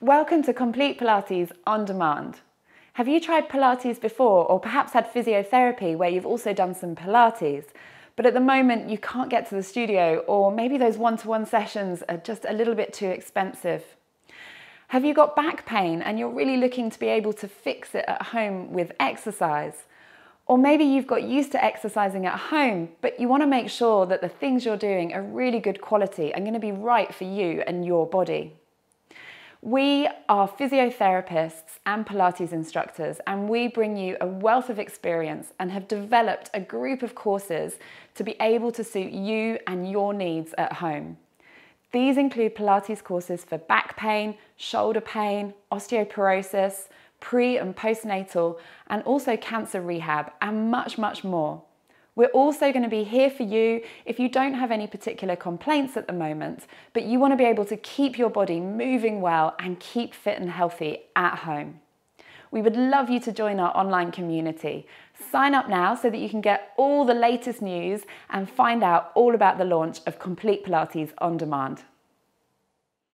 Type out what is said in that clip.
Welcome to Complete Pilates On Demand. Have you tried Pilates before, or perhaps had physiotherapy where you've also done some Pilates, but at the moment you can't get to the studio, or maybe those one-to-one sessions are just a little bit too expensive? Have you got back pain and you're really looking to be able to fix it at home with exercise? Or maybe you've got used to exercising at home, but you want to make sure that the things you're doing are really good quality and going to be right for you and your body. We are physiotherapists and Pilates instructors, and we bring you a wealth of experience and have developed a group of courses to be able to suit you and your needs at home. These include Pilates courses for back pain, shoulder pain, osteoporosis, pre and postnatal, and also cancer rehab, and much, much more. We're also going to be here for you if you don't have any particular complaints at the moment, but you want to be able to keep your body moving well and keep fit and healthy at home. We would love you to join our online community. Sign up now so that you can get all the latest news and find out all about the launch of Complete Pilates On Demand.